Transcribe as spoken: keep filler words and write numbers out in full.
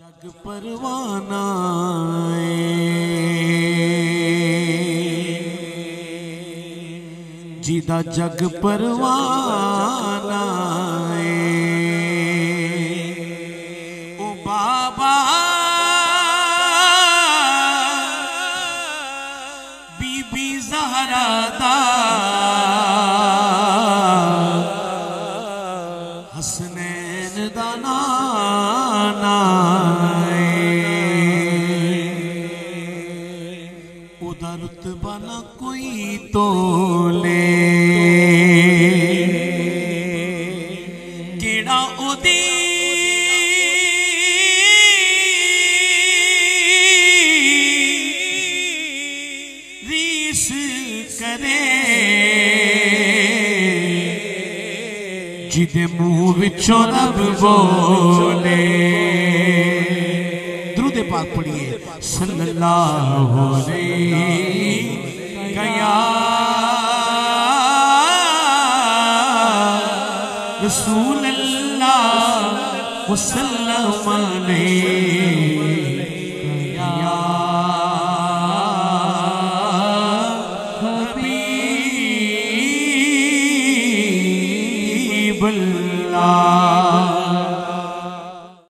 जग परवाना जिदा जग परवाना ओ बाबा बीबी ज़हरा दा हसनैन दा नाना उदा रुतबा ना कोई तोले केड़ा उदी रीस करे जिदे मुँह विचों रब बोले दुरूदे पाक पढ़िए सल्लल्लाहु अलैहि गया रसूल अल्लाह सल्लल्लाहु अलैहि बल्ला।